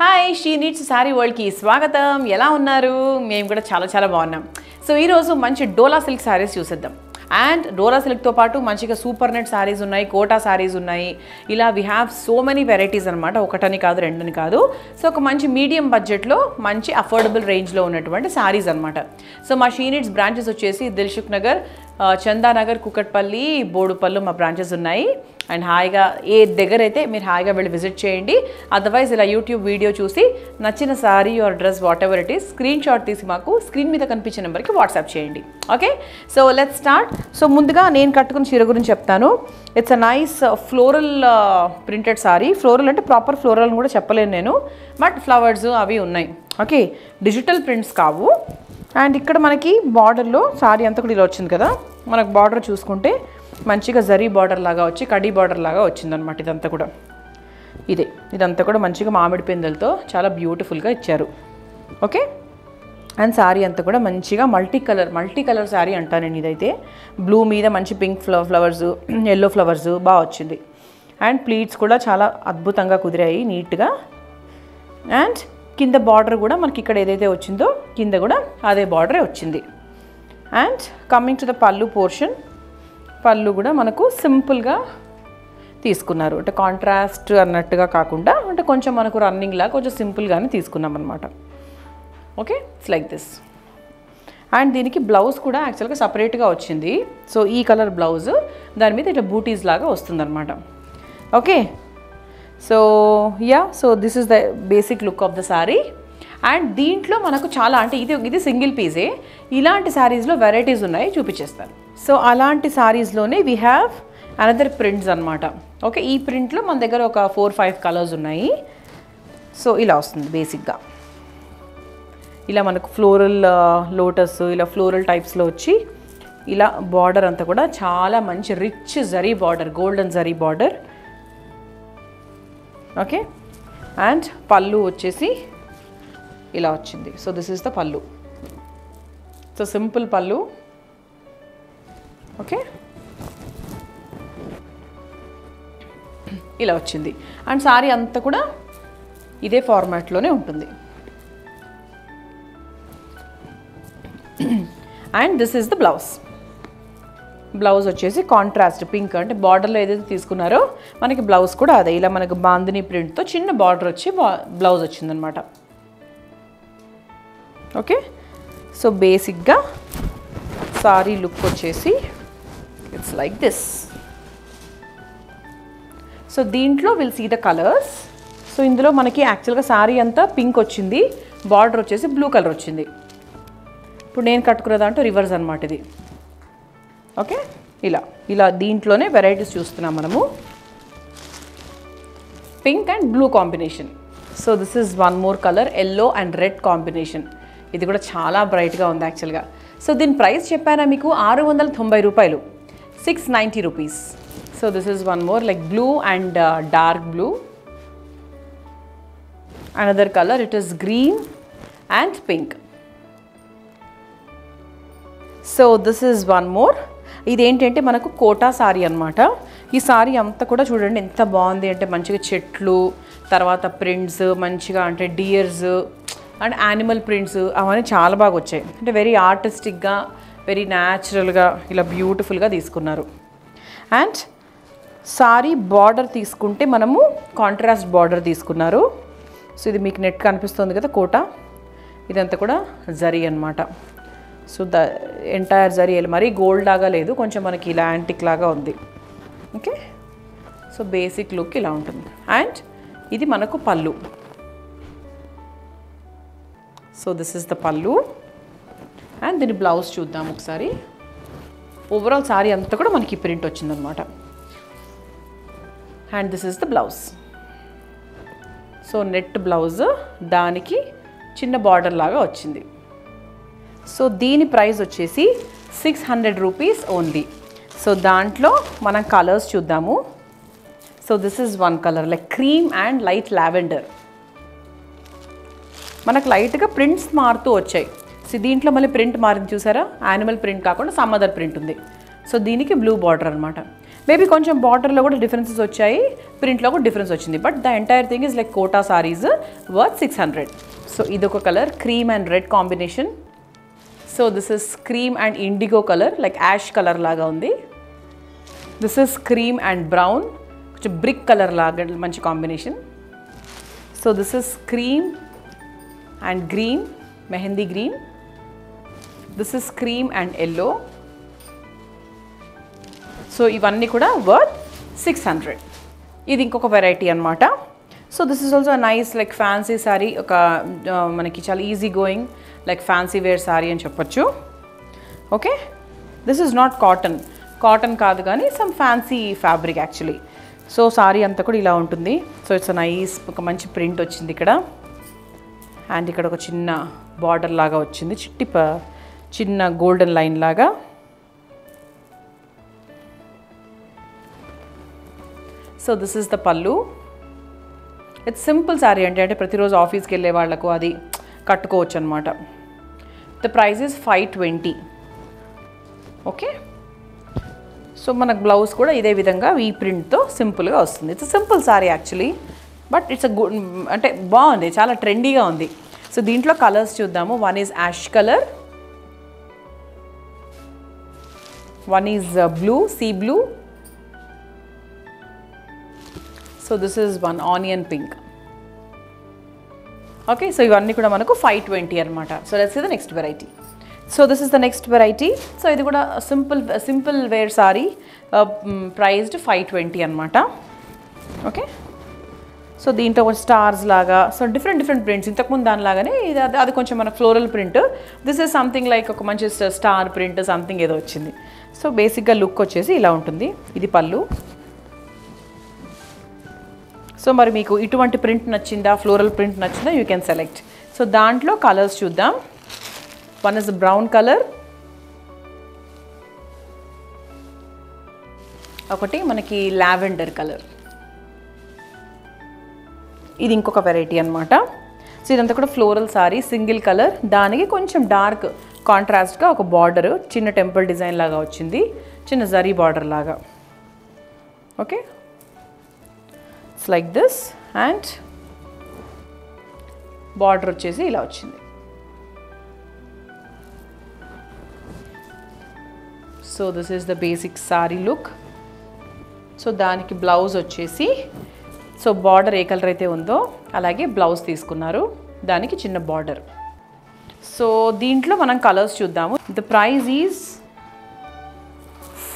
Hi, She Needs Saree World ki swagatam. Yela unnaru. Memu kuda chala bagunnam. So ee roju manchi dola silk sarees chusedam. And dola silk tho paatu manchiga super net sarees unnai, kota sarees unnai. Ila we have so many varieties anamata. Okatani kaadu rendani kaadu. So oka manchi medium budget lo manchi affordable range lo unnatuvanti sarees anamata. So ma She Needs branches vachesi Dilshuk Nagar, Chandanagar, Kukatpalli, Bodupallu ma branches unnai. And haiga e degarete mir haiga will visit cheyandi. Otherwise ila YouTube video chusi nachina saree or dress whatever it is screenshot teesi maaku screen meeda kanipinche number ki WhatsApp cheyandi. Okay, so let's start. So munduga nenu kattukona cheera gurinchi cheptanu. It's a nice floral printed saree. Floral ante proper floral nu kuda cheppalenu nenu, but flowers avi unnai. Okay, digital prints kaavu. And ikkada manaki border lo saree anta kuda ila ochindi kada. Manaku border chusukunte మంచిగా zari border లాగా వచ్చి కడి border లాగా వచ్చిందన్నమాట. ఇదంతా కూడా ఇదంతా కూడా మంచిగా మామిడి పిందెలతో చాలా బ్యూటిఫుల్గా ఇచ్చారు. ఓకే, అండ్ సారీ అంతా కూడా మంచిగా మల్టీ కలర్ సారీ అంటాను నేను. ఇదైతే బ్లూ మీద మంచి పింక్ ఫ్లవర్స్, ఎల్లో ఫ్లవర్స్ బాగా వచ్చింది. అండ్ ప్లీట్స్ కూడా చాలా అద్భుతంగా కుదిరాయి నీట్గా. అండ్ కింద బార్డర్ కూడా మనకి ఇక్కడ ఏదైతే వచ్చిందో కింద కూడా అదే బార్డరే వచ్చింది. And coming to the pallu portion, పళ్ళు కూడా మనకు సింపుల్గా తీసుకున్నారు. అంటే కాంట్రాస్ట్ అన్నట్టుగా కాకుండా అంటే కొంచెం మనకు రన్నింగ్ లాగా కొంచెం సింపుల్గానే తీసుకున్నాం అనమాట. Okay, it's like this. And దీనికి బ్లౌజ్ కూడా యాక్చువల్గా సపరేట్గా వచ్చింది. సో ఈ కలర్ బ్లౌజ్ దాని మీద ఇట్లా బూటీస్ లాగా వస్తుందన్నమాట. Okay, so yeah, so this is the basic look of the sari. And దీంట్లో మనకు చాలా అంటే ఇది సింగిల్ పీసే. ఇలాంటి శారీస్లో వెరైటీస్ ఉన్నాయి, చూపించేస్తాను. సో అలాంటి శారీస్లోనే వీ హ్యావ్ అనదర్ ప్రింట్స్ అనమాట. ఓకే, ఈ ప్రింట్లో మన దగ్గర ఒక 4-5 కలర్స్ ఉన్నాయి. సో ఇలా వస్తుంది బేసిక్గా. ఇలా మనకు ఫ్లోరల్ లోటస్ ఇలా ఫ్లోరల్ టైప్స్లో వచ్చి ఇలా బార్డర్ అంతా కూడా చాలా మంచి rich zari border, golden zari border. Okay, and పళ్ళు వచ్చేసి ఇలా వచ్చింది. So this is the pallu. So simple pallu. Okay, ఇలా వచ్చింది. అండ్ సారీ అంతా కూడా ఇదే ఫార్మాట్లోనే ఉంటుంది. And this is the blouse. Blouse వచ్చేసి కాంట్రాస్ట్ పింక్, అంటే బార్డర్లో ఏదైతే తీసుకున్నారో మనకి బ్లౌజ్ కూడా అదే. ఇలా మనకు బాందిని ప్రింట్తో చిన్న బార్డర్ వచ్చి బ్లౌజ్ వచ్చిందనమాట. ఓకే, సో బేసిక్గా సారీ లుక్ వచ్చేసి ఇట్స్ లైక్ దిస్. సో దీంట్లో will see the colours. So ఇందులో మనకి యాక్చువల్గా సారీ అంతా పింక్ వచ్చింది, బార్డర్ వచ్చేసి బ్లూ కలర్ వచ్చింది. ఇప్పుడు నేను కట్టుకున్న దాంట్లో రివర్స్ అనమాట ఇది. ఓకే, ఇలా ఇలా దీంట్లోనే వెరైటీస్ చూస్తున్నాం మనము, pink and blue combination. So this is one more colour, yellow and red combination. ఇది కూడా చాలా బ్రైట్గా ఉంది యాక్చువల్గా. సో దీని ప్రైస్ చెప్పానా మీకు, 690 రూపాయలు, 690 rupees. So this is one more like blue and dark blue. Another colour, it is green and pink. So this is one more. ఇదేంటంటే మనకు కోటా సారీ అనమాట. ఈ సారీ అంతా కూడా చూడండి ఎంత బాగుంది అంటే మంచిగా చెట్లు, తర్వాత ప్రింట్స్ మంచిగా అంటే డియర్స్ అండ్ యానిమల్ ప్రింట్స్ అవన్నీ చాలా బాగా వచ్చాయి. అంటే వెరీ ఆర్టిస్టిక్గా, వెరీ న్యాచురల్గా ఇలా బ్యూటిఫుల్గా తీసుకున్నారు. అండ్ సారీ బార్డర్ తీసుకుంటే మనము కాంట్రాస్ట్ బార్డర్ తీసుకున్నారు. సో ఇది మీకు నెట్ కనిపిస్తుంది కదా, కోట. ఇదంతా కూడా జరీ అనమాట. సో ద ఎంటైర్ జరీ, మరీ గోల్డ్ లాగా లేదు, కొంచెం మనకి ఇలా యాంటిక్ లాగా ఉంది. ఓకే, సో బేసిక్ లుక్ ఇలా ఉంటుంది. అండ్ ఇది మనకు పళ్ళు. So this is the pallu. And దీని బ్లౌజ్ చూద్దాం ఒకసారి. ఓవరాల్ సారీ అంతా కూడా మనకి ప్రింట్ వచ్చిందనమాట. And this is the blouse. So net blouse, దానికి చిన్న బార్డర్ లాగా వచ్చింది. సో దీని ప్రైస్ వచ్చేసి 600 రూపీస్ ఓన్లీ. సో దాంట్లో మనం కలర్స్ చూద్దాము. So this is one colour, like cream and light lavender. మనకు లైట్గా ప్రింట్స్ మారుతూ వచ్చాయి. సో దీంట్లో మళ్ళీ ప్రింట్ మారింది చూసారా, యానిమల్ ప్రింట్ కాకుండా సమ్ అదర్ ప్రింట్ ఉంది. సో దీనికి బ్లూ బార్డర్ అనమాట. Maybe కొంచెం border లో కూడా differences వచ్చాయి, print లో కూడా difference వచ్చింది. But the entire thing is like kota sarees worth 600. So idoka color, cream and red combination. So this is cream and indigo color, like ash color laga undi. This is cream and brown, which brick color laga manchi combination. So this is cream and green, mehendi green. This is cream and yellow. So ivanni kuda worth 600. Idi inkoka variety anamata. So this is also a nice like fancy saree, oka manaki chaala easy going like fancy wear saree ani cheppachu. Okay, this is not cotton, cotton kaadu gaani some fancy fabric actually. So saree anta kuda ila untundi. So it's a nice oka manchi print ochindi ikkada, and ikkada oka chinna border laga ochindi, chitti chinna golden line laga. So this is the pallu. It's simple saree ante prati roju office ki elle vallaku adi kattukovachu anamata. The price is 520. Okay, so manaku blouse kuda ide vidhanga v print tho simple ga vastundi. It's a simple saree actually, but it's a good ante baagundi, chaala trendy ga undi. So deentlo colors chuddamu. One is ash color, one is blue, sea blue. So this is one onion pink. Okay, so ivanni kuda manaku 520 anamata. So let's see the next variety. So this is the next variety. So idi kuda simple wear saree, priced 520 anamata. Okay, so deento stars laga, so different prints intaku mundu dan lagane idi adi koncham mana floral print. This is something like oka manchi star print something edo ochindi. So basic ga look ochesi ila untundi. Idi pallu. So మరి మీకు ఇటువంటి print నచ్చిందా, floral print నచ్చిందా, you can select. So దాంట్లో colours చూద్దాం. One is brown colour, ఒకటి మనకి lavender colour, ఇది ఇంకొక వెరైటీ అనమాట. సో ఇదంతా కూడా ఫ్లోరల్ సారీ, సింగిల్ కలర్, దానికి కొంచెం డార్క్ కాంట్రాస్ట్గా ఒక బార్డర్, చిన్న టెంపుల్ డిజైన్ లాగా వచ్చింది, చిన్న జరీ బార్డర్ లాగా. Okay, like this, and border వచ్చేసి ఇలా వచ్చింది. So this is the basic saree look. So దానికి బ్లౌజ్ వచ్చేసి, సో బార్డర్ ఏ కలర్ అయితే ఉందో అలాగే బ్లౌజ్ తీసుకున్నారు, దానికి చిన్న బార్డర్. సో దీంట్లో మనం కలర్స్ చూద్దాము. The price is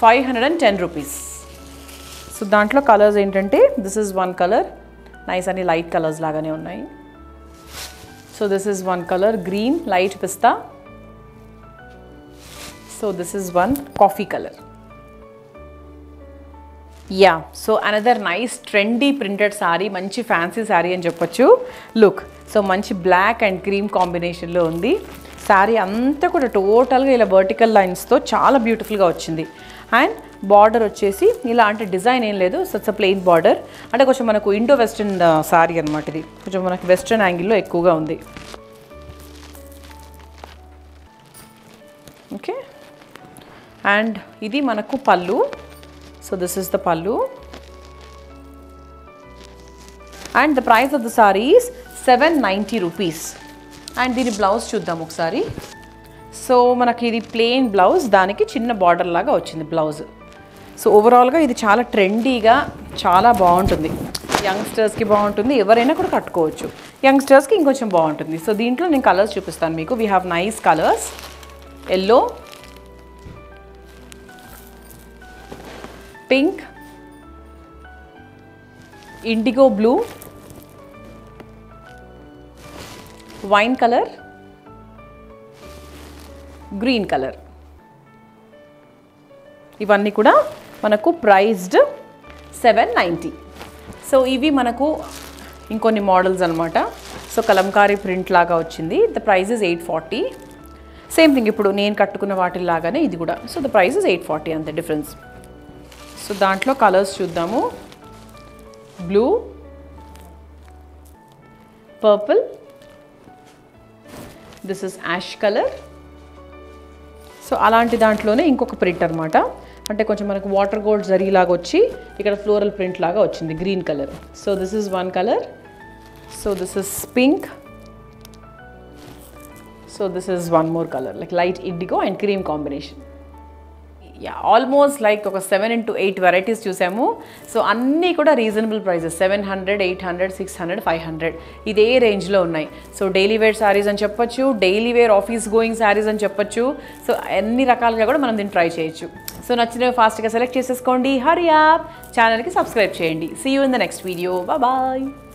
510 rupees. So దాంట్లో కలర్స్ ఏంటంటే, this is one colour, nice అని లైట్ కలర్స్ లాగానే ఉన్నాయి. So this is one colour, green light pista. So this is one coffee colour. Yeah, so another nice trendy printed sari, మంచి fancy sari అని చెప్పచ్చు look. So మంచి black and cream కాంబినేషన్లో ఉంది sorry. అంతా కూడా టోటల్గా ఇలా వర్టికల్ లైన్స్తో చాలా బ్యూటిఫుల్గా వచ్చింది. అండ్ బార్డర్ వచ్చేసి ఇలా, అంటే డిజైన్ ఏం లేదు, సో ఇట్స్ ప్లెయిన్ బార్డర్. అంటే కొంచెం మనకు ఇండో వెస్ట్రన్ సారీ అనమాట. ఇది కొంచెం మనకు వెస్ట్రన్ యాంగిల్లో ఎక్కువగా ఉంది. ఓకే, అండ్ ఇది మనకు పళ్ళు. So this is the pallu, and the price of the sari is 790 rupees. And దీని బ్లౌజ్ చూద్దాం ఒకసారి. సో మనకి ఇది ప్లెయిన్ బ్లౌజ్, దానికి చిన్న బార్డర్ లాగా వచ్చింది బ్లౌజ్. సో ఓవరాల్గా ఇది చాలా ట్రెండీగా చాలా బాగుంటుంది. యంగ్స్టర్స్కి బాగుంటుంది, ఎవరైనా కూడా కట్టుకోవచ్చు. యంగ్స్టర్స్కి ఇంకొంచెం బాగుంటుంది. సో దీంట్లో నేను కలర్స్ చూపిస్తాను మీకు. We have nice colours, yellow, pink, indigo blue, wine colour, green colour. ఇవన్నీ కూడా మనకు ప్రైస్డ్ 790. సో ఇవి మనకు ఇంకొన్ని మోడల్స్ అనమాట. సో కలంకారీ ప్రింట్ లాగా వచ్చింది. The price is 840. Same thing ఇప్పుడు నేను కట్టుకున్న వాటిలాగానే ఇది కూడా. సో ద ప్రైస్ ఇస్ 840 అంతే డిఫరెన్స్. సో దాంట్లో కలర్స్ చూద్దాము. Blue, purple, this is ash colour. So అలాంటి దాంట్లోనే ఇంకొక ప్రింట్ అనమాట. అంటే కొంచెం మనకు వాటర్ గోల్డ్ జరీ లాగా వచ్చి ఇక్కడ ఫ్లోరల్ ప్రింట్ లాగా వచ్చింది green colour. So this is one colour. So this is pink. So this is one more color, like light indigo and cream combination. Yeah, almost like 7 to 8 varieties chusamu. So anni kuda reasonable prices, 700, 800, 600, 500 ide range lo unnai. So daily wear sarees ani cheppachu, daily wear office going sarees ani cheppachu. So anni rakaluga kuda manam din try cheyachu. So nachina fast ga select cheseskondi. Hurry up, channel ki subscribe cheyandi. See you in the next video. Bye bye.